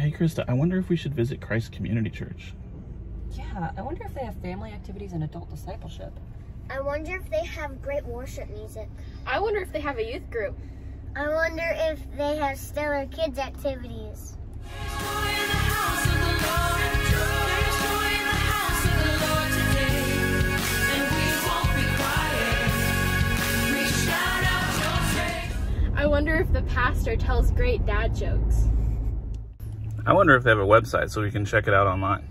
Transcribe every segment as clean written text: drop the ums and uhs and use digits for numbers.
Hey, Krista, I wonder if we should visit Christ Community Church. Yeah, I wonder if they have family activities and adult discipleship. I wonder if they have great worship music. I wonder if they have a youth group. I wonder if they have stellar kids activities. I wonder if the pastor tells great dad jokes. I wonder if they have a website so we can check it out online.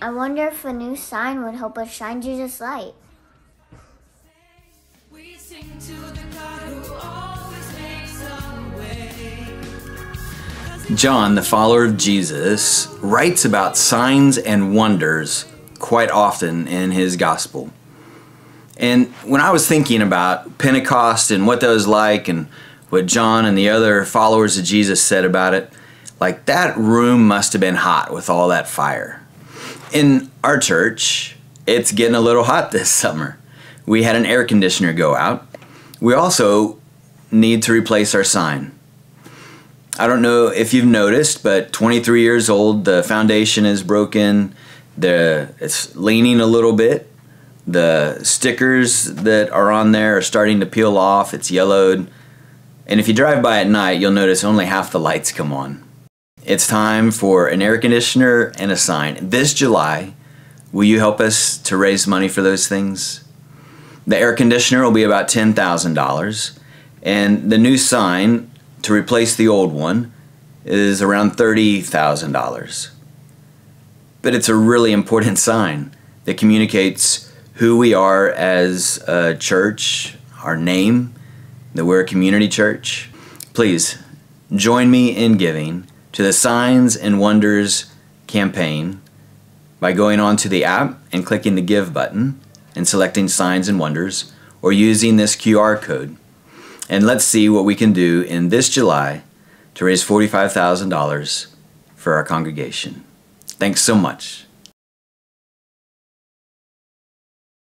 I wonder if a new sign would help us shine Jesus' light. We sing to the God who always makes a way. John, the follower of Jesus, writes about signs and wonders quite often in his gospel. And when I was thinking about Pentecost and what that was like and what John and the other followers of Jesus said about it, like that room must have been hot with all that fire. In our church, it's getting a little hot this summer. We had an air conditioner go out. We also need to replace our sign. I don't know if you've noticed, but 23 years old, the foundation is broken. It's leaning a little bit. The stickers that are on there are starting to peel off. It's yellowed. And if you drive by at night, you'll notice only half the lights come on. It's time for an air conditioner and a sign. This July, will you help us to raise money for those things? The air conditioner will be about $10,000. And the new sign to replace the old one is around $30,000. But it's a really important sign that communicates who we are as a church, our name, that we're a community church. Please join me in giving to the Signs and Wonders campaign by going onto the app and clicking the Give button and selecting Signs and Wonders or using this QR code. And let's see what we can do in this July to raise $45,000 for our congregation. Thanks so much.